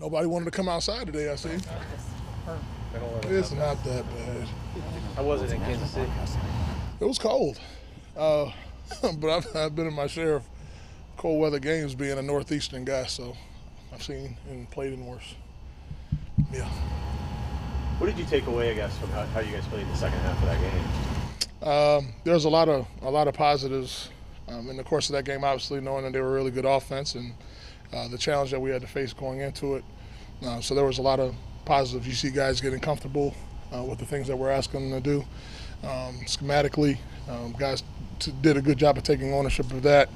Nobody wanted to come outside today, I see. It's not that bad. How was it in Kansas City? It was cold. But I've been in my share of cold weather games being a northeastern guy, so I've seen and played in worse. Yeah. What did you take away, I guess, from how you guys played the second half of that game? There's a lot of positives in the course of that game, obviously, knowing that they were a really good offense and the challenge that we had to face going into it. So there was a lot of positives. You see guys getting comfortable with the things that we're asking them to do. Schematically, guys did a good job of taking ownership of that.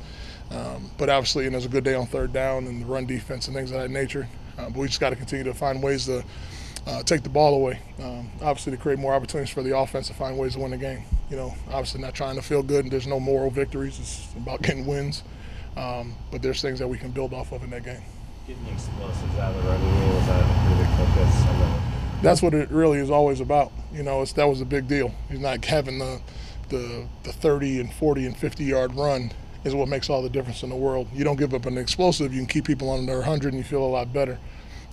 But obviously, and it was a good day on third down and the run defense and things of that nature. But we just got to continue to find ways to take the ball away, obviously to create more opportunities for the offense to find ways to win the game. You know, obviously not trying to feel good, and there's no moral victories. It's about getting wins. But there's things that we can build off of in that game. Getting the explosives out of the running game was a really big focus. That's what it really is always about. You know, that was a big deal. He's not having the 30 and 40 and 50-yard run is what makes all the difference in the world. You don't give up an explosive, you can keep people under 100 and you feel a lot better.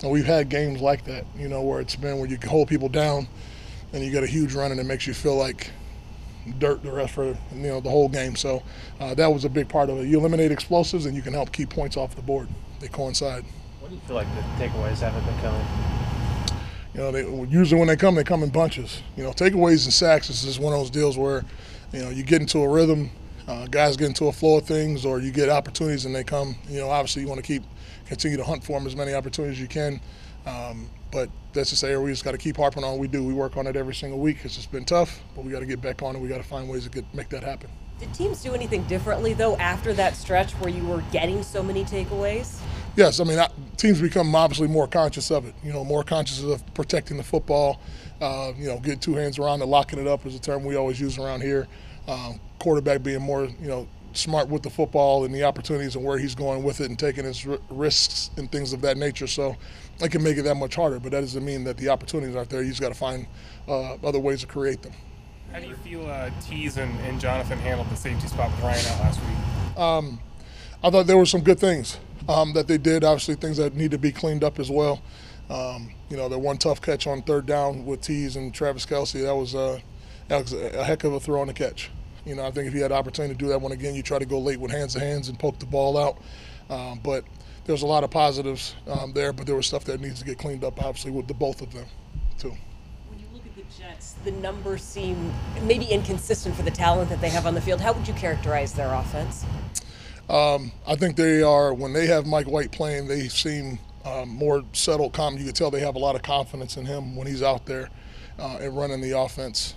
And we've had games like that, you know, where it's been where you hold people down and you get a huge run and it makes you feel like dirt the rest for, you know, the whole game. So that was a big part of it. You eliminate explosives and you can help keep points off the board. They coincide. What do you feel like the takeaways haven't been coming? You know, usually when they come in bunches. You know, takeaways and sacks is just one of those deals where, you know, you get into a rhythm, guys get into a flow of things, or you get opportunities and they come. You know, obviously you want to continue to hunt for them as many opportunities as you can. But that's just an area we just got to keep harping on. We do. We work on it every single week. It's just been tough, but we got to get back on it. We got to find ways to make that happen. Did teams do anything differently, though, after that stretch where you were getting so many takeaways? Yes. I mean, teams become obviously more conscious of it, you know, more conscious of protecting the football, you know, getting two hands around it, locking it up is a term we always use around here. Quarterback being more, you know, smart with the football and the opportunities and where he's going with it and taking his risks and things of that nature. So I can make it that much harder, but that doesn't mean that the opportunities aren't there. You just got to find other ways to create them. How do you feel Tees and Jonathan handled the safety spot with Ryan out last week? I thought there were some good things that they did, obviously things that need to be cleaned up as well. You know, the one tough catch on third down with Tees and Travis Kelce, that was a heck of a throw on the catch. You know, I think if you had the opportunity to do that one again, you try to go late with hands-to-hands and poke the ball out. But there's a lot of positives there, but there was stuff that needs to get cleaned up, obviously, with the both of them, too. When you look at the Jets, the numbers seem maybe inconsistent for the talent that they have on the field. How would you characterize their offense? I think they are, when they have Mike White playing, they seem more settled, calm. You can tell they have a lot of confidence in him when he's out there and running the offense.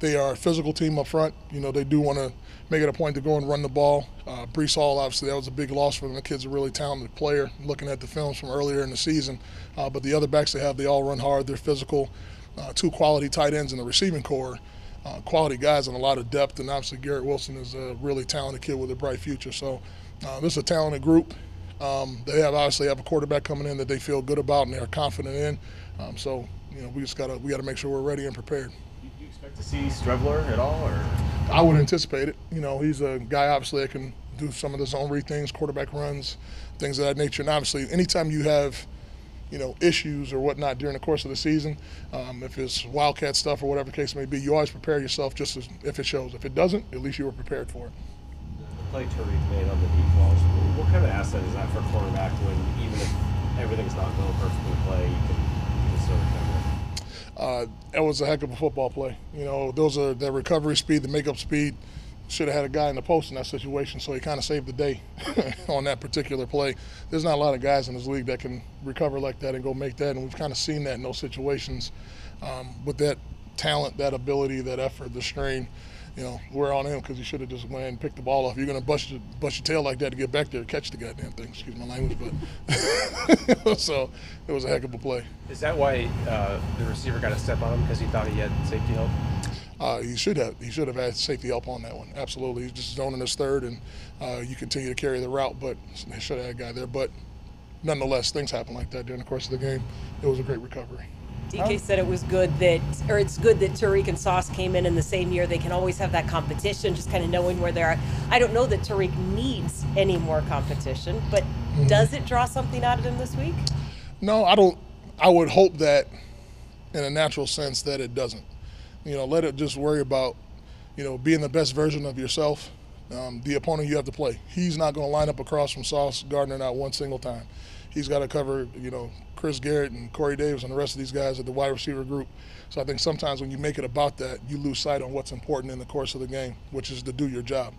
They are a physical team up front. You know, they do want to make it a point to go and run the ball. Breece Hall, obviously, that was a big loss for them. The kid's a really talented player, looking at the films from earlier in the season. But the other backs they have, they all run hard. They're physical. Two quality tight ends in the receiving corps. Quality guys and a lot of depth. And obviously, Garrett Wilson is a really talented kid with a bright future. So this is a talented group. They obviously have a quarterback coming in that they feel good about and they're confident in. So, you know, we got to make sure we're ready and prepared. To see Streveler at all, or? I would anticipate it. You know, he's a guy obviously that can do some of the zone read things, quarterback runs, things of that nature. And obviously, anytime you have, you know, issues or whatnot during the course of the season, if it's Wildcat stuff or whatever the case may be, you always prepare yourself just as if it shows. If it doesn't, at least you were prepared for it. The play Tariq made on the deep balls, what kind of asset is that for a quarterback when even if everything's not going perfectly play, you can still recover? That was a heck of a football play. You know, those are the recovery speed, the makeup speed. Should have had a guy in the post in that situation, so he kind of saved the day on that particular play. There's not a lot of guys in this league that can recover like that and go make that, and we've kind of seen that in those situations. With that talent, that ability, that effort, the strain, you know, we're on him because he should have just went and picked the ball off. You're going to bust your tail like that to get back there to catch the goddamn thing. Excuse my language, but so it was a heck of a play. Is that why the receiver got a step on him because he thought he had safety help? He should have had safety help on that one. Absolutely, he's just zoning his third, and you continue to carry the route, but they should have had a guy there. But nonetheless, things happen like that during the course of the game. It was a great recovery. DK said it was good that, or it's good that Tariq and Sauce came in the same year. They can always have that competition, just kind of knowing where they are. I don't know that Tariq needs any more competition, but does it draw something out of him this week? No, I don't. I would hope that, in a natural sense, that it doesn't. You know, let it just worry about, you know, being the best version of yourself. The opponent you have to play. He's not going to line up across from Sauce Gardner not one single time. He's got to cover, you know, Chris Garrett and Corey Davis and the rest of these guys at the wide receiver group. So I think sometimes when you make it about that, you lose sight on what's important in the course of the game, which is to do your job.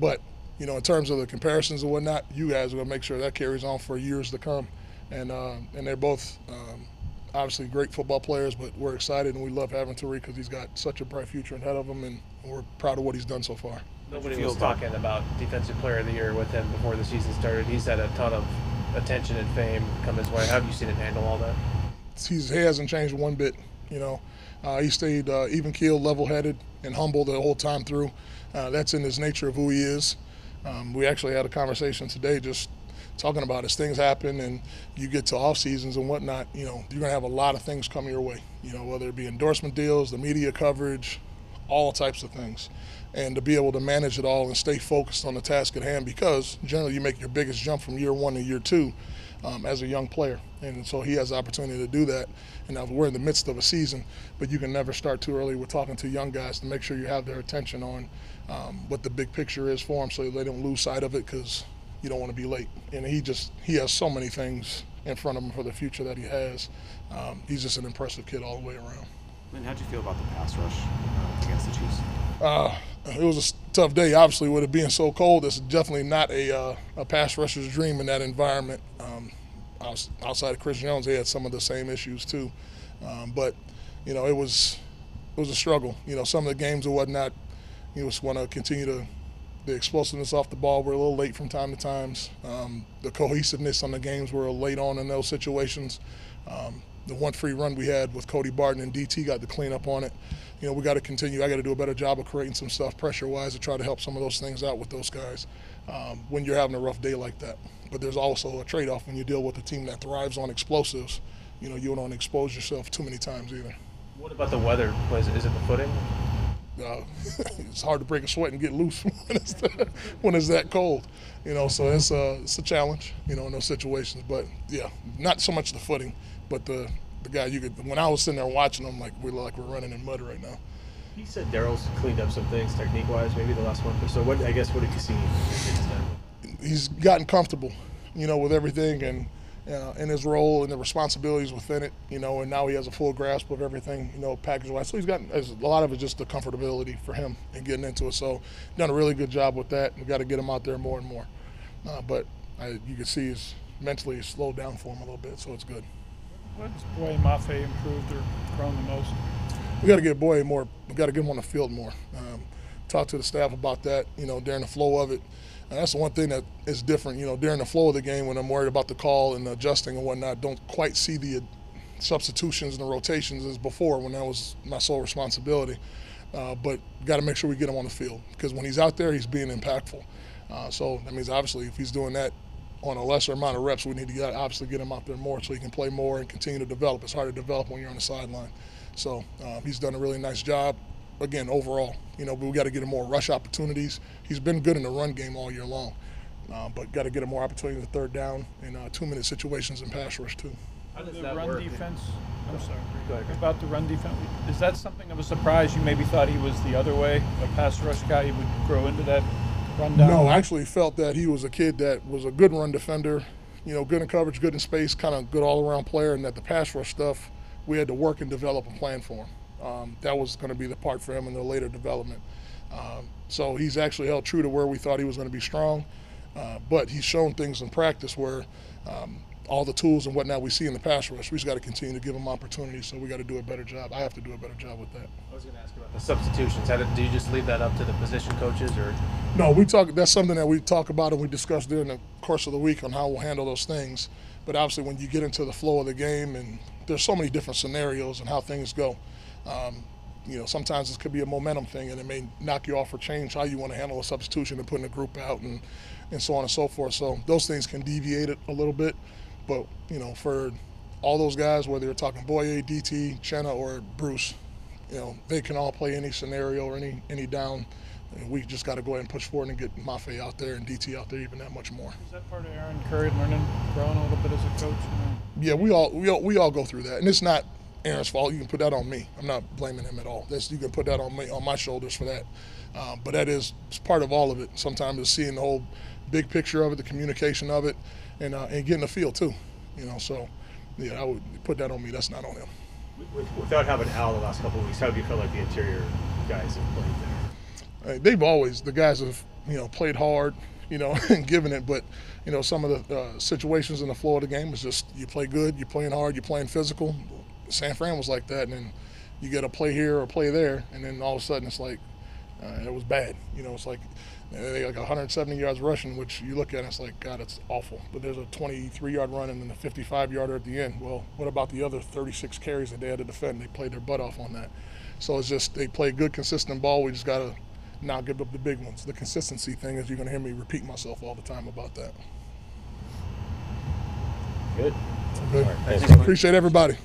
But, you know, in terms of the comparisons and whatnot, you guys are going to make sure that carries on for years to come. And they're both obviously great football players, but we're excited and we love having Tariq because he's got such a bright future ahead of him, and we're proud of what he's done so far. Nobody was talking about Defensive Player of the Year with him before the season started. He's had a ton of attention and fame come his way. How have you seen him handle all that? He hasn't changed one bit, you know. He stayed even-keeled, level-headed, and humble the whole time through. That's in his nature of who he is. We actually had a conversation today just talking about as things happen and you get to off seasons and whatnot, you know, you're going to have a lot of things come your way, you know, whether it be endorsement deals, the media coverage, all types of things. And to be able to manage it all and stay focused on the task at hand, because generally you make your biggest jump from year one to year two as a young player. And so he has the opportunity to do that. And now we're in the midst of a season, but you can never start too early. We're talking to young guys to make sure you have their attention on what the big picture is for them so they don't lose sight of it, because you don't want to be late. And he has so many things in front of him for the future that he has. He's just an impressive kid all the way around. And how'd you feel about the pass rush against the Chiefs? It was a tough day, obviously, with it being so cold. It's definitely not a pass rusher's dream in that environment. Outside of Chris Jones, they had some of the same issues too. But, you know, it was a struggle. You know, some of the games and whatnot, you just want to continue to the explosiveness off the ball. We're a little late from time to times. The cohesiveness on the games were late on in those situations. The one free run we had with Cody Barton and DT got the cleanup on it. You know, we got to continue. I got to do a better job of creating some stuff pressure-wise to try to help some of those things out with those guys when you're having a rough day like that. But there's also a trade-off when you deal with a team that thrives on explosives. You know, you don't expose yourself too many times either. What about the weather? Is it the footing? It's hard to break a sweat and get loose when it's that cold, you know, so it's a challenge, you know, in those situations. But yeah, not so much the footing, but the guy when I was sitting there watching him, like we're running in mud right now. He said Daryl's cleaned up some things technique wise, maybe the last month or so. What did you see? He's gotten comfortable, you know, with everything and in his role and the responsibilities within it, you know, and now he has a full grasp of everything, you know, package-wise. So he's gotten a lot of it, just the comfortability for him and getting into it. So done a really good job with that. We've got to get him out there more and more. You can see he's mentally slowed down for him a little bit, so it's good. What's Boye Mafe improved or grown the most? We got to get Boye more. We got to get him on the field more. Talk to the staff about that, you know, during the flow of it. And that's the one thing that is different, you know, during the flow of the game when I'm worried about the call and adjusting and whatnot, don't quite see the substitutions and the rotations as before when that was my sole responsibility. But got to make sure we get him on the field, because when he's out there, he's being impactful. So that means obviously if he's doing that on a lesser amount of reps, we need to obviously get him out there more so he can play more and continue to develop. It's hard to develop when you're on the sideline. So he's done a really nice job. Again, overall, you know, but we got to get him more rush opportunities. He's been good in the run game all year long, but got to get him more opportunities in third down and 2-minute situations in pass rush too. How does that run defense? I'm sorry. Go ahead. About the run defense, is that something of a surprise? You maybe thought he was the other way, a pass rush guy. He would grow into that run down. No, I actually felt that he was a kid that was a good run defender. You know, good in coverage, good in space, kind of good all-around player, and that the pass rush stuff we had to work and develop a plan for him. That was going to be the part for him in the later development. So he's actually held true to where we thought he was going to be strong, but he's shown things in practice where all the tools and whatnot we see in the pass rush, we just got to continue to give him opportunities, so we got to do a better job. I have to do a better job with that. I was going to ask about the substitutions. Do you just leave that up to the position coaches? Or? No, that's something that we talk about and we discuss during the course of the week on how we'll handle those things. But obviously when you get into the flow of the game and there's so many different scenarios and how things go, you know, sometimes this could be a momentum thing and it may knock you off or change how you want to handle a substitution and putting a group out and so on and so forth. So those things can deviate it a little bit. But, you know, for all those guys, whether you're talking Boye, DT, Chenna, or Breece, you know, they can all play any scenario or any down And we just got to go ahead and push forward and get Mafe out there and DT out there even that much more. Is that part of Aaron Curry learning, growing a little bit as a coach? Yeah, we all go through that, and it's not Aaron's fault. You can put that on me. I'm not blaming him at all. You can put that on me, on my shoulders for that. But that is part of all of it. Sometimes it's seeing the whole big picture of it, the communication of it, and getting the feel too. You know, so yeah, I would put that on me. That's not on him. Without having Al the last couple of weeks, how have you felt like the interior guys have played there? They've always, the guys have, you know, played hard, you know, and given it. But, you know, some of the situations in the flow of the game is just you play good, you're playing hard, you're playing physical. San Fran was like that, and then you get a play here or a play there, and then all of a sudden it's like it was bad. You know, it's like they got like 170 yards rushing, which you look at and it's like, God, it's awful. But there's a 23-yard run and then a 55-yarder at the end. Well, what about the other 36 carries that they had to defend? They played their butt off on that. So it's just they play good, consistent ball. We just got to not give up the big ones. The consistency thing is you're going to hear me repeat myself all the time about that. Good. Appreciate everybody.